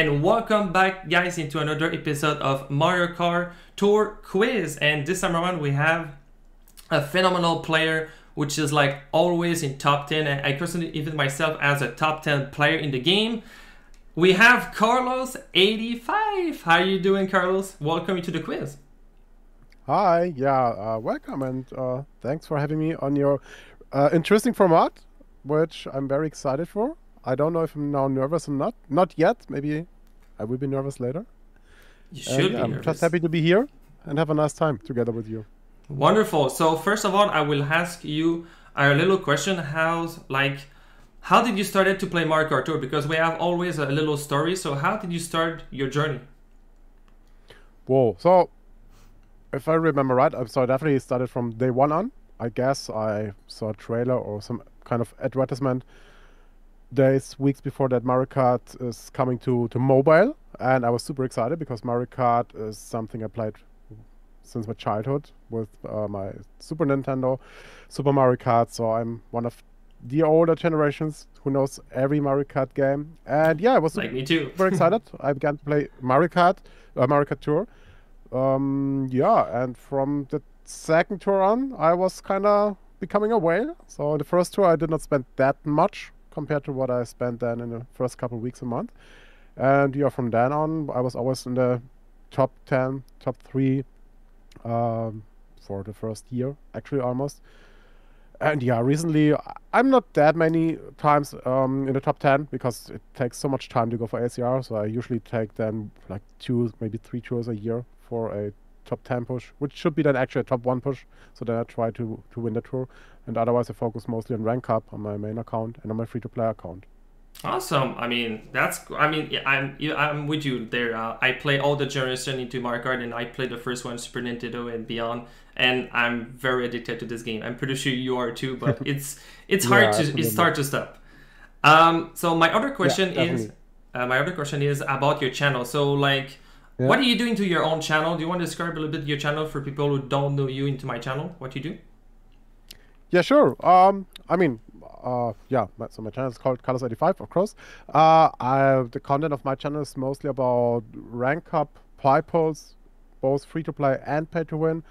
And welcome back, guys, into another episode of Mario Kart Tour Quiz. And this time around, we have a phenomenal player, which is like always in top 10. And I personally even myself as a top 10 player in the game. We have Carlos85. How are you doing, Carlos? Welcome to the quiz. Hi, yeah, welcome, and thanks for having me on your interesting format, which I'm very excited for. I don't know if I'm now nervous or not. Not yet. Maybe I will be nervous later. You should be nervous. I'm just happy to be here and have a nice time together with you. Wonderful. So first of all, I will ask you a little question. How did you start to play Mario Kart Tour? Because we have always a little story. So how did you start your journey? Whoa. So if I remember right, I definitely started from day one on. I guess I saw a trailer or some kind of advertisement days, weeks before that Mario Kart is coming to mobile, and I was super excited because Mario Kart is something I played since my childhood with my Super Nintendo, Super Mario Kart, so I'm one of the older generations who knows every Mario Kart game. And yeah, I was like, me too. Very excited. I began to play Mario Kart Tour. Yeah, and from the second tour on, I was kind of becoming a whale. So the first tour I did not spend that much compared to what I spent then in the first couple of weeks a month. And yeah, from then on, I was always in the top 10, top 3 for the first year, actually almost. And yeah, recently, I'm not that many times in the top 10 because it takes so much time to go for ACR. So I usually take then like 2, maybe 3 tours a year for a top 10 push, which should be then actually a top 1 push. So then I try to win the tour, and otherwise I focus mostly on rank up on my main account and on my free-to-play account. Awesome. I mean, I'm with you there. I play all the generation into Mario Kart, and I play the first one, Super Nintendo and beyond, and I'm very addicted to this game. I'm pretty sure you are too, but it's hard to stop. So my other question is about your channel. So like, yeah. What are you doing to your own channel? Do you want to describe a little bit your channel for people who don't know you into my channel? What you do? Yeah, sure. I mean, yeah. So my channel is called Carlos85, of course. The content of my channel is mostly about rank up, pie pulls, both free to play and pay to win.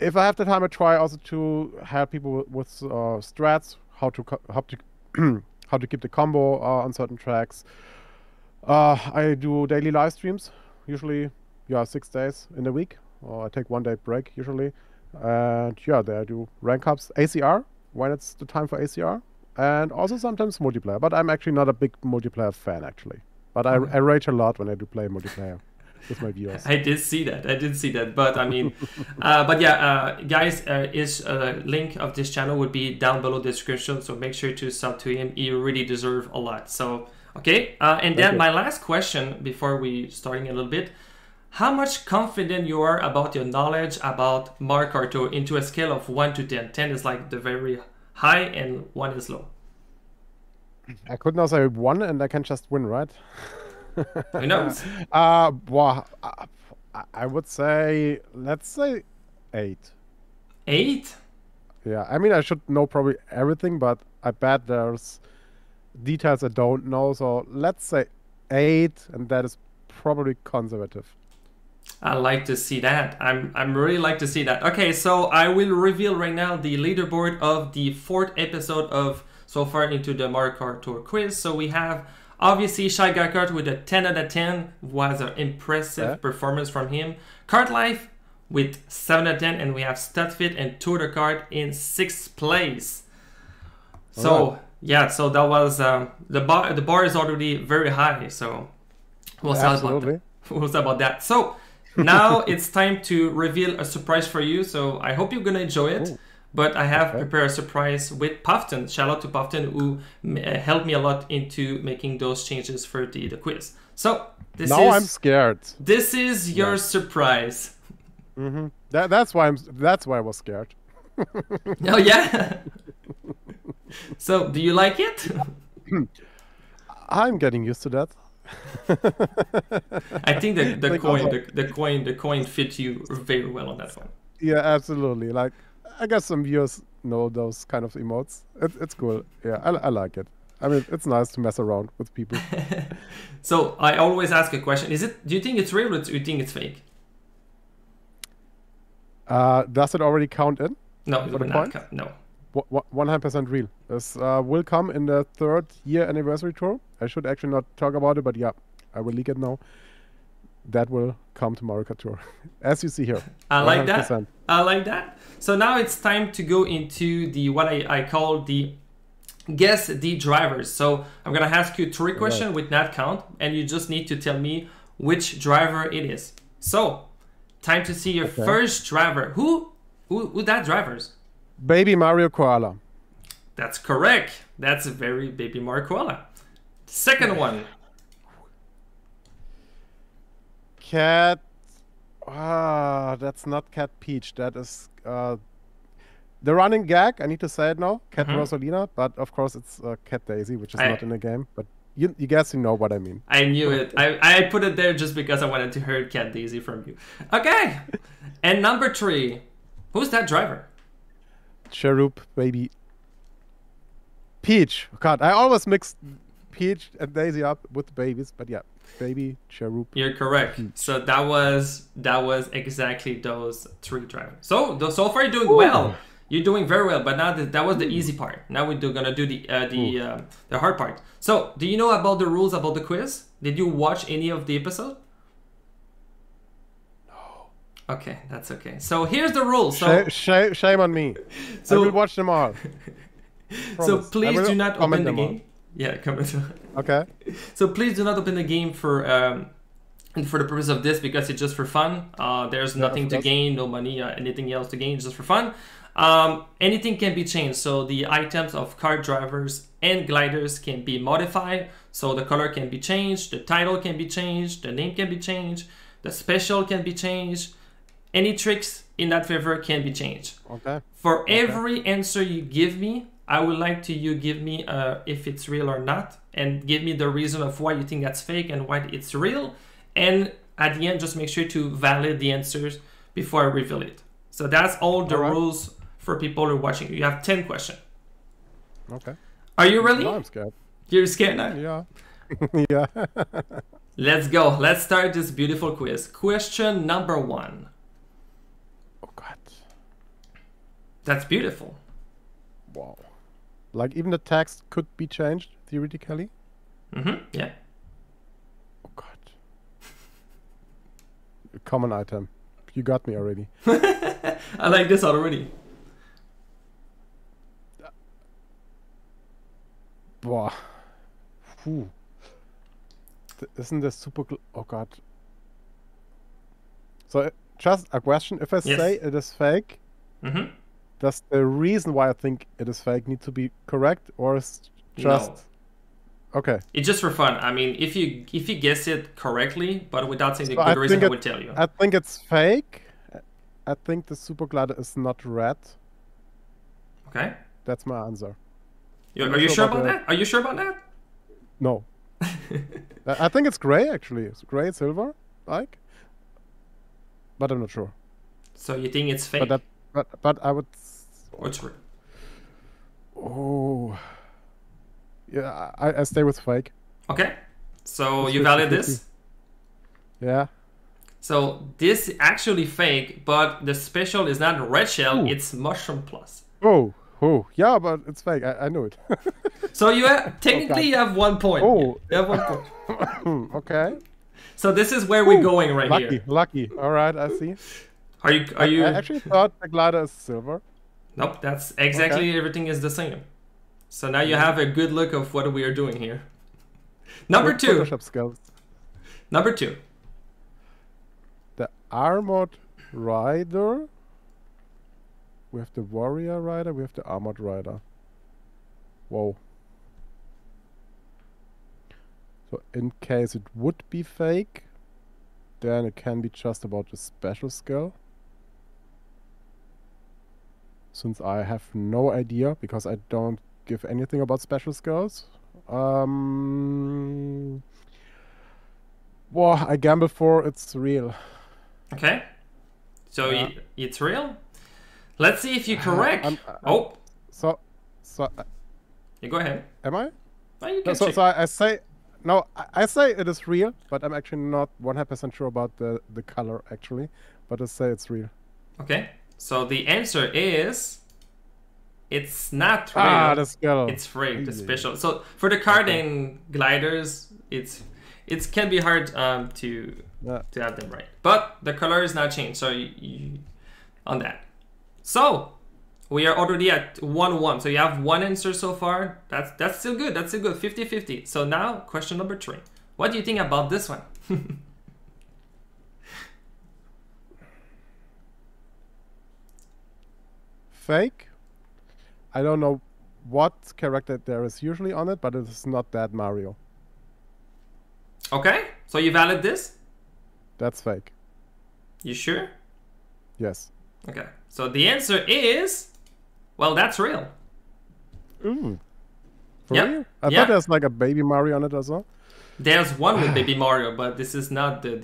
If I have the time, I try also to help people with strats, how to keep the combo on certain tracks. I do daily live streams. Usually, yeah, 6 days in a week. Or I take 1 day break usually, and yeah, there I do rank ups, ACR when it's the time for ACR, and also sometimes multiplayer. But I'm actually not a big multiplayer fan actually. But I rage a lot when I do play multiplayer with my viewers. I did see that. But I mean, but yeah, guys, link of this channel would be down below the description. So make sure to sub to him. He really deserves a lot. So. Okay, and then my last question before we starting a little bit, how much confident you are about your knowledge about Mario Kart Tour into a scale of 1 to 10? 10 is like the very high and 1 is low. I could now say 1 and I can just win, right? Who knows? Well, I would say, let's say 8. 8? Yeah, I mean, I should know probably everything, but I bet there's details I don't know, so let's say 8, and that is probably conservative. I like to see that. I'm really like to see that. Okay, so I will reveal right now the leaderboard of the 4th episode of so far into the Mario Kart Tour quiz. So we have obviously Shy Guy Cart with a 10 out of 10 was an impressive performance from him. Cart Life with 7 out of 10, and we have Studfit and Tour de Card in 6th place. So. Right. Yeah, so that was the bar is already very high, so we'll see about that. So now it's time to reveal a surprise for you, so I hope you're gonna enjoy it. Ooh. But I have prepared a surprise with Pafton. Shout out to Pafton, who helped me a lot into making those changes for the quiz. So I'm scared. This is your surprise. Mm-hmm. That's why I was scared. Oh yeah. So, do you like it? I'm getting used to that. I think the coin fit you very well on that one. Yeah, absolutely. Like, I guess some viewers know those kind of emotes. It's cool. Yeah, I like it. I mean, it's nice to mess around with people. So I always ask a question: is it? Do you think it's real or do you think it's fake? Does it already count in? No, it will not count. No. 100% real. This will come in the 3rd year anniversary tour. I should actually not talk about it, but yeah, I will leak it now. That will come to Mario Kart Tour, as you see here. I like 100%. That. I like that. So now it's time to go into the what I call the guess the drivers. So I'm gonna ask you 3 questions with not count, and you just need to tell me which driver it is. So time to see your first driver. Who that drivers? Baby Mario Koala. That's correct. That's a very Baby Mario Koala. 2nd one. Cat. That's not Cat Peach. That is the running gag. I need to say it now. Cat Rosalina, but of course it's Cat Daisy, which is not in the game. But you guys, you know what I mean. I knew it. I put it there just because I wanted to hear Cat Daisy from you. Okay. And number 3. Who's that driver? Cherup, baby. Peach. God, I always mix Peach and Daisy up with babies, but yeah, Baby Cherup. You're correct. Peach. So that was exactly those 3 drivers. So far you're doing well. You're doing very well. But now that was the easy part. Now we're gonna do the hard part. So do you know about the rules about the quiz? Did you watch any of the episode? Okay, that's okay. So here's the rules. So shame on me. So I will watch them all. So please do not open the game. Yeah, comment. Okay. So please do not open the game for the purpose of this, because it's just for fun. There's nothing to gain, no money, anything else to gain, just for fun. Anything can be changed. So the items of kart drivers and gliders can be modified. So the color can be changed, the title can be changed, the name can be changed, the special can be changed. Any tricks in that favor can be changed. Okay. For every answer you give me, I would like to give me if it's real or not, and give me the reason of why you think that's fake and why it's real. And at the end, just make sure to validate the answers before I reveal it. So that's all the rules for people who are watching. You have 10 questions. Okay. Are you ready? No, I'm scared. You're scared now? Yeah. Yeah. Let's go. Let's start this beautiful quiz. Question number 1. God. That's beautiful. Wow. Like, even the text could be changed theoretically? Mm-hmm. Yeah. Oh God. A common item. You got me already. I like this already. Wow. Whew. Isn't this super... Oh God. So... Just a question. If I say it is fake, does the reason why I think it is fake need to be correct, or is just okay? It's just for fun. I mean, if you guess it correctly, but without saying the good reason, I would tell you. I think it's fake. I think the super glider is not red. Okay, that's my answer. Are you sure about that? Are you sure about that? No. I think it's gray actually. It's gray, silver, like. But I'm not sure. So you think it's fake? But, but I would... What's real? Oh... Yeah, I stay with fake. Okay. So you valid this? Yeah. So this is actually fake, but the special is not red shell, it's mushroom plus. Oh, yeah, but it's fake. I know it. So you have, technically you have 1 point. Oh. You have 1 point. Okay. So this is where we're going right here. Lucky. All right, I see. Are you? I actually thought the glider is silver. Nope, that's exactly everything is the same. So now you have a good look of what we are doing here. Number 2. Photoshop skills. Number 2. The Armored Rider. We have the Warrior Rider. We have the Armored Rider. Whoa. So in case it would be fake, then it can be just about the special skill. Since I have no idea, because I don't give anything about special skills. Well, I gamble for it's real. Okay. So it's real? Let's see if you're correct. So you go ahead. Am I? No, you can check. So I say, no, I say it is real, but I'm actually not 100% sure about the color actually, but I say it's real. Okay, so the answer is, it's not real. Ah, the skull. It's rigged, it's special. So for the card and gliders, it can be hard to have them right. But the color is not changed, so you on that. So we are already at 1-1. So you have one answer so far. That's still good. That's still good. 50-50. So now question number 3. What do you think about this one? Fake. I don't know what character there is usually on it, but it's not that Mario. Okay, so you valid this? That's fake. You sure? Yes. Okay, so the answer is, well, that's real. Ooh. For real? I thought there's like a Baby Mario on it as well. There's one with Baby Mario, but this is not the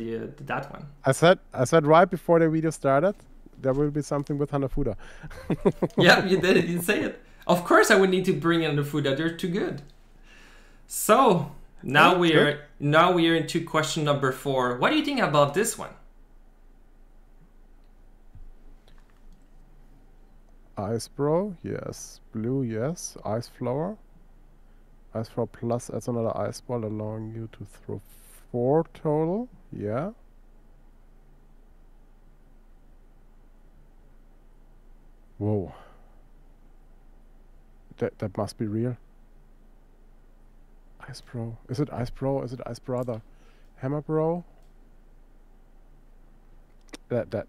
that one. I said right before the video started, there will be something with Hanafuda. Yeah, you did. You say it. Of course, I would need to bring in Hanafuda. They're too good. So now we are into question number 4. What do you think about this one? Ice Bro, yes. Blue, yes. Ice Flower. Ice Flower Plus adds another ice ball, allowing you to throw 4 total. Yeah. Whoa. That must be real. Ice Bro. Is it Ice Bro? Is it Ice Brother? Hammer Bro? That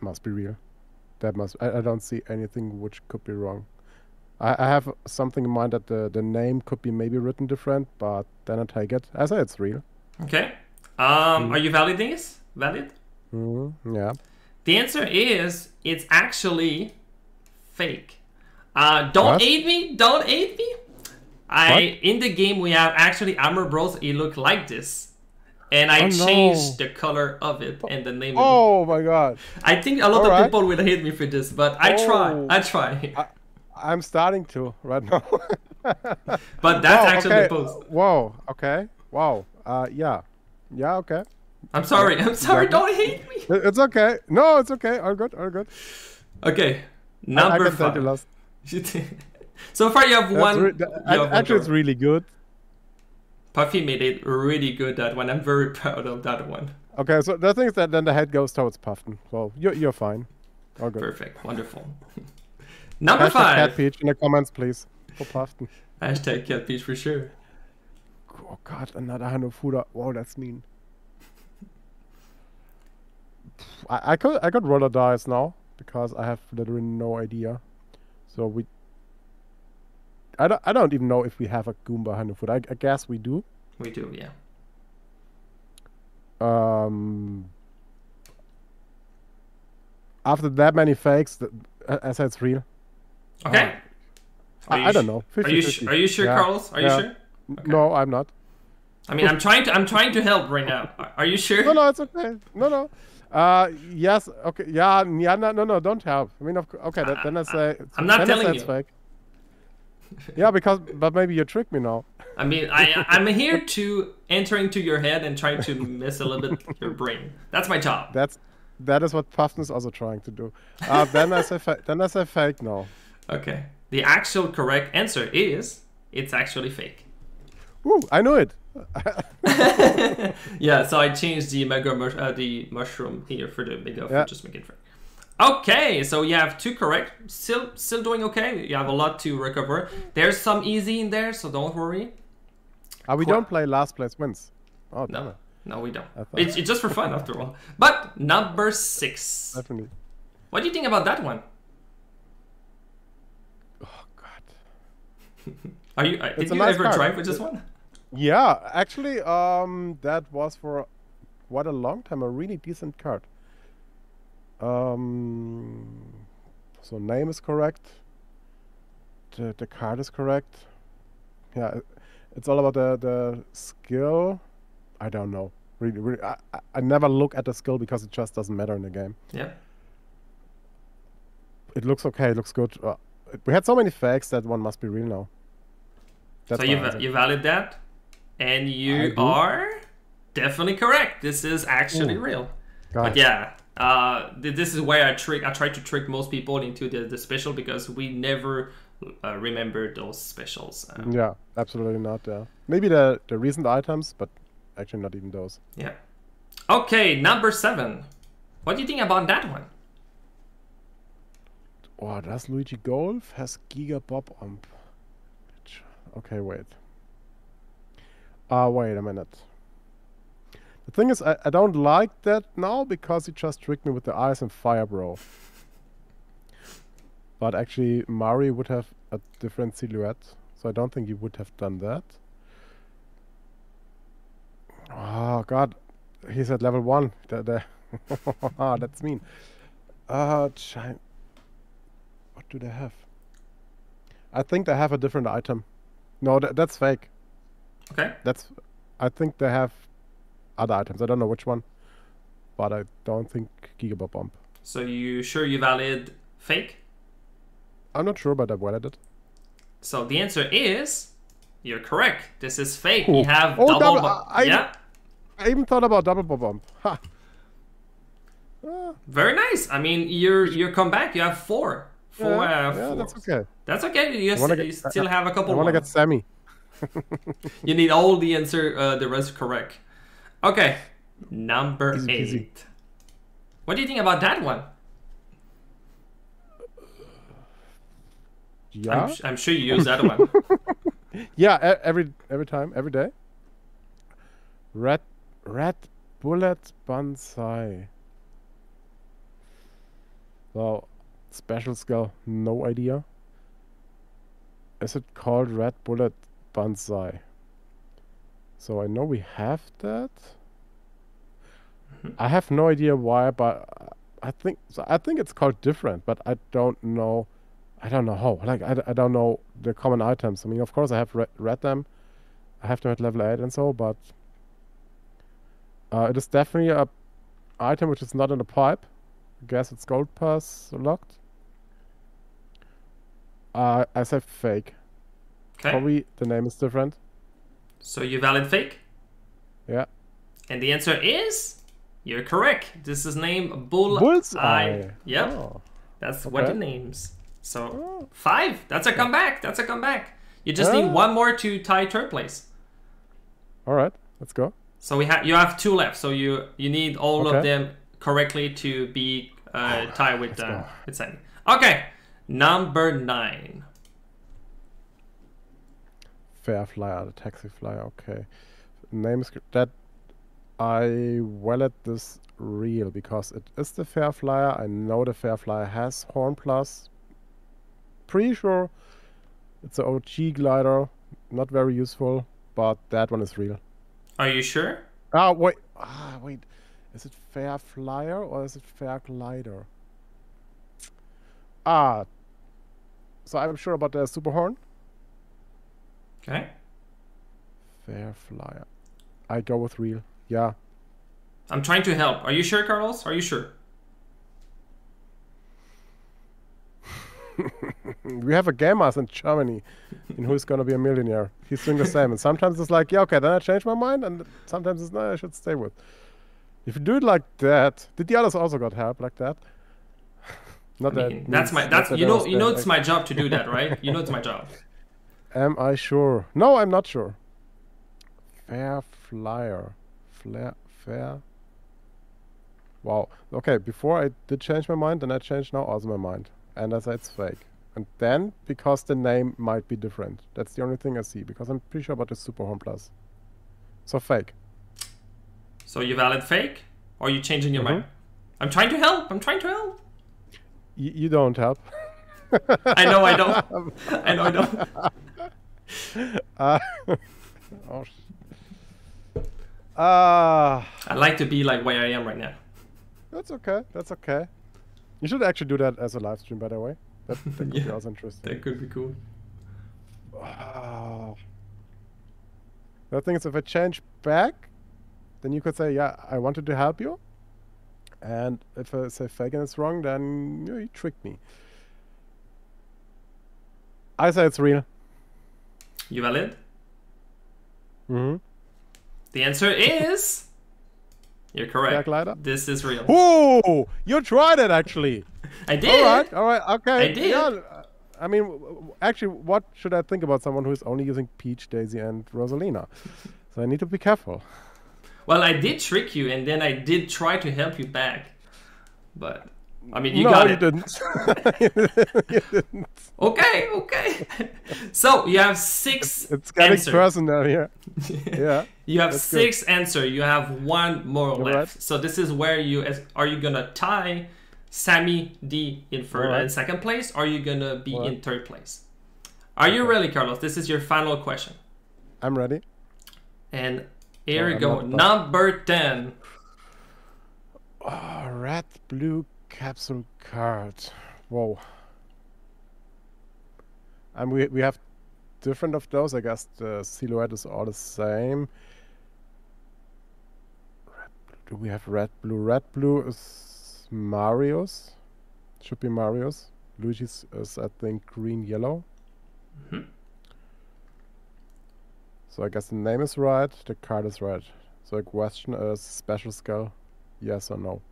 must be real. That must. I don't see anything which could be wrong. I have something in mind that the name could be maybe written different, but then I take it. I say it's real. Okay. Are you validating this? Valid? Yeah. The answer is it's actually fake. Don't hate me. Don't hate me. In the game, we have actually Armored Bros. It looked like this. And I changed the color of it and the name of it. Oh, my God. I think a lot of people will hate me for this, but I try. I try. I'm starting to right now. But that's actually the post. Whoa. Okay. Wow. Yeah. Yeah, okay. I'm sorry. I'm sorry. Don't hate me. It's okay. No, it's okay. All good. All good. Okay. Number 5. So far, you have one. Actually, it's really good. Puffy made it really good, that one. I'm very proud of that one. Okay, so the thing is that then the head goes towards Pafton. Well, you're fine. All good. Perfect. Wonderful. Number 5. Hashtag Cat Peach in the comments, please. For Pafton. Hashtag Cat Peach for sure. Oh, God. Another Hanafuda. Wow, that's mean. I could roll a dice now because I have literally no idea. So I don't even know if we have a Goomba Hanafuda. I guess we do. We do, yeah. After that many fakes, I said it's real. Okay. I don't know. 50, are you sure, yeah. Carlos? Are you sure? Okay. No, I'm not. I mean, I'm trying to help right now. Are you sure? No, it's okay. No. Yes, okay, yeah, no, don't help. I mean, okay, then I say... I'm not telling you. Fake. Yeah, but maybe you tricked me now. I mean, I'm here to enter into your head and try to mess a little bit your brain. That's my job. That is what Pafton is also trying to do. Then I say fake now. Okay, the actual correct answer is, it's actually fake. Woo, I knew it. Yeah, so I changed the mushroom here for the mega. Yeah. Just make it free. Okay, so you have 2 correct. Still doing okay. You have a lot to recover. There's some easy in there, so don't worry. We don't play last place wins. Oh no, no, we don't. It's just for fun after all. But number 6. Definitely. What do you think about that one? Oh God. Did you ever try with this one? Yeah, actually, that was for quite a long time a really decent card. So name is correct. The card is correct. Yeah, it's all about the skill. I don't know. Really, I never look at the skill because it just doesn't matter in the game. Yeah. It looks okay. It looks good. We had so many fakes that one must be real now. That's so you valid that, and you are definitely correct. This is actually real. But yeah, this is where I try to trick most people into the special, because we never remember those specials. Yeah, absolutely not. Yeah, maybe the recent items, but actually not even those. Yeah. Okay, number 7. What do you think about that one? Oh, does Luigi Golf has Giga Bob-Omp? Okay, wait. Wait a minute. The thing is, I don't like that now, because he just tricked me with the ice and fire, bro. But actually, Mario would have a different silhouette, so I don't think he would have done that. Oh, God. He's at level 1. That's mean. What do they have? I think they have a different item. No, that's fake. Okay. I think they have other items. I don't know which one, but I don't think Giga Bob-Omp. So you sure you valid fake? I'm not sure, but I valid it. So the answer is, you're correct. This is fake. Ooh. You have double Bob-Omp. I even thought about double Bob-Omp. Ha. Very nice. I mean, you're come back. You have 4. Four. That's okay. That's okay. You still have a couple. I want to get Sammy. You need all the answer. The rest correct. Okay, number 8. What do you think about that one? Yeah, I'm sure you use that one. Yeah, every time, every day. Red Bullet Banzai. Well, special skill, no idea. Is it called Red Bullet Banzai? So I know we have that. I have no idea why, but I think it's called different, but I don't know how. Like I don't know the common items. I mean, of course I have read them. I have to at level 8 and so, but it is definitely a item which is not in the pipe. I guess it's Gold Pass locked. I said fake. Okay. Probably the name is different. So you valid fake? Yeah. And the answer is, you're correct. This is named Bullseye. Yep. Oh. That's what it names. So 5. That's a comeback. That's a comeback. You just need one more to tie 3rd place. All right. Let's go. So you have 2 left. So you need all of them correctly to be tied with Sammy. Okay. Number 9. Fair Flyer, the Taxi Flyer. Okay, name that I valid this real, because it is the Fair Flyer. I know the Fair Flyer has Horn Plus. Pretty sure it's an OG glider, not very useful, but that one is real. Are you sure? Wait. Is it Fair Flyer or is it Fair Glider? So I'm sure about the Super Horn. Okay. Fair Flyer. I go with real. Yeah. I'm trying to help. Are you sure, Carlos? Are you sure? We have a game master in Germany in Who's Gonna Be a Millionaire. He's doing the same. And sometimes it's like, yeah, okay, then I change my mind. And sometimes it's, no, I should stay with. If you do it like that, did the others also got help like that? Not I mean, that you know it's my job to do that, right? You know it's my job. Am I sure? No, I'm not sure. Fair Flyer. Fair. Wow. Okay, before I did change my mind, and I changed now also my mind. And I said it's fake. And then, because the name might be different. That's the only thing I see, because I'm pretty sure about the Super Horn Plus. So fake. So you valid fake? Or are you changing your mind? I'm trying to help. I'm trying to help. You don't help. I know I don't. I know I don't. I like to be like where I am right now. That's okay. That's okay. You should actually do that as a live stream, by the way. That could be also interesting. That could be cool. The thing is, if I change back, then you could say, yeah, I wanted to help you. And if I say fake and it's wrong, then you tricked me. I say it's real. You valid? Mm-hmm. The answer is... You're correct. This is real. Ooh! You tried it, actually. I did. All right, okay. I did. Yeah, I mean, actually, what should I think about someone who is only using Peach, Daisy, and Rosalina? So I need to be careful. Well, I did trick you, and then I did try to help you back. But, I mean, you got it. No, you didn't. You didn't. Okay, okay. So, you have six answers. It's getting personal here. Yeah. You have six answers. You have one more left. Right. So, this is where you... Are you going to tie Sammy D in second place? Or are you going to be in third place? Are you ready, Carlos? This is your final question. I'm ready. And... Here we go. Number 10. Oh, red blue capsule card. Whoa. And we have different of those. I guess the silhouette is all the same. Red, do we have red blue? Red blue is Mario's. Should be Mario's. Luigi's is, I think, green yellow. Mm-hmm. So I guess the name is right, the card is right. So the question is special skill, yes or no?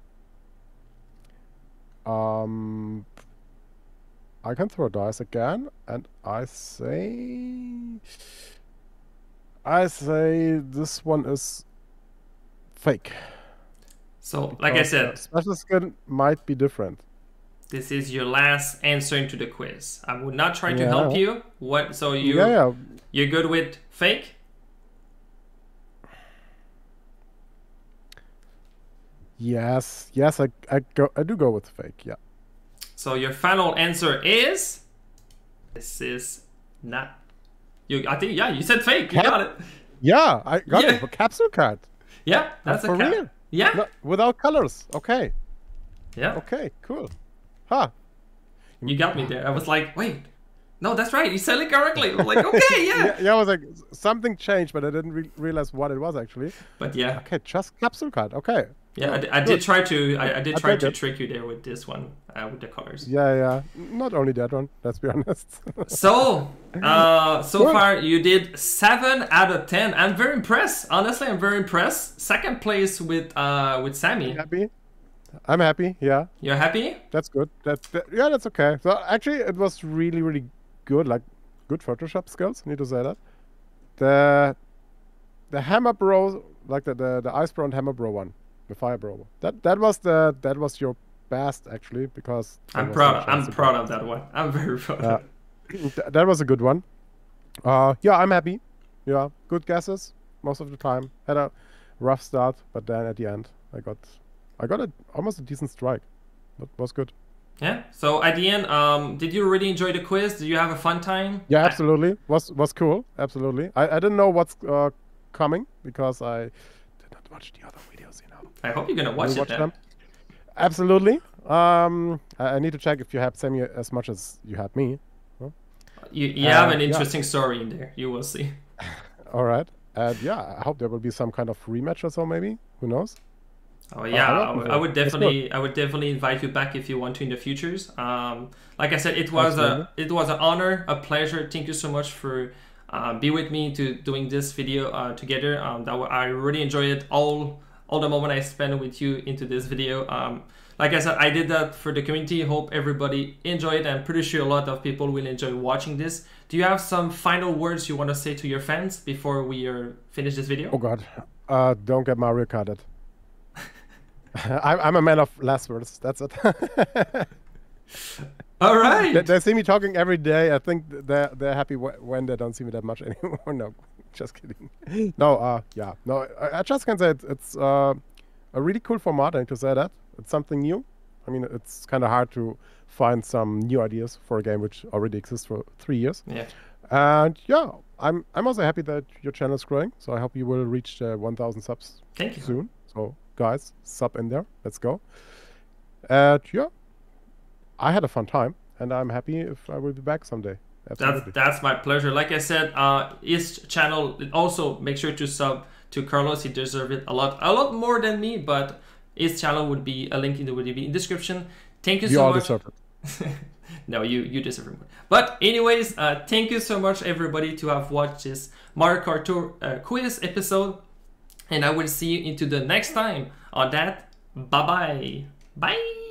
I can throw dice again, and I say this one is fake. So because, like I said, special skill might be different. This is your last answer into the quiz. I would not try to help you. What? So you you're good with fake? Yes, yes, I do go with fake. Yeah. So your final answer is this is not. I think you said fake. You got it. Yeah, I got it. A capsule card. Yeah, that's a cap. Real. Yeah, no, without colors. Okay. Yeah. Okay. Cool. Huh. You got me there. I was like, wait, no, that's right. You said it correctly. I was like, okay, yeah. I was like, something changed, but I didn't realize what it was actually. But yeah. Okay, just capsule card. Okay. Yeah, I did try to trick you there with this one, with the colors. Yeah, yeah. Not only that one, let's be honest. So, so far you did 7 out of 10. I'm very impressed. Honestly, I'm very impressed. Second place with Sammy. Happy? I'm happy, yeah. You're happy? That's good. Yeah, that's okay. So actually, it was really, really good. Like, good Photoshop skills. I need to say that. The Hammer Bro, like the Ice Bro and Hammer Bro one, the Fire Bro. That was your best actually, because I'm proud of that one. I'm very proud. That was a good one. Yeah, I'm happy. Yeah, good guesses most of the time. Had a rough start, but then at the end, I got almost a decent strike. That was good. Yeah. So at the end, did you really enjoy the quiz? Did you have a fun time? Yeah, absolutely. Was cool. Absolutely. I didn't know what's coming because I did not watch the other videos, you know. I hope you're gonna watch them. Absolutely. I need to check if you have Sammy as much as you had me. Huh? You have an interesting story in there. You will see. All right. And yeah, I hope there will be some kind of rematch or so. Maybe. Who knows? Oh yeah, I would definitely invite you back if you want to in the futures. Like I said, it was an honor, a pleasure. Thank you so much for being with me to doing this video together. I really enjoyed it. All the moment I spent with you into this video. Like I said, I did that for the community. Hope everybody enjoyed. I'm pretty sure a lot of people will enjoy watching this. Do you have some final words you want to say to your fans before we finish this video? Oh God, don't get Mario Karted. I'm a man of last words. That's it. All right. They see me talking every day. I think they're happy when they don't see me that much anymore. No, just kidding. No, yeah. No, I just can say it's a really cool format. I need to say that. It's something new. I mean, it's kind of hard to find some new ideas for a game which already exists for 3 years. Yeah. And yeah, I'm also happy that your channel is growing. So I hope you will reach 1,000 subs soon. So. Guys, sub in there. Let's go. Yeah, I had a fun time, and I'm happy if I will be back someday. Absolutely. That's my pleasure. Like I said, his channel, also make sure to sub to Carlos. He deserves it a lot more than me, but his channel would be a link in the description. Thank you so much. No, you deserve a reward. But anyways, thank you so much everybody to have watched this Mario Kart Tour quiz episode, and I will see you into the next time. On that, bye-bye. Bye.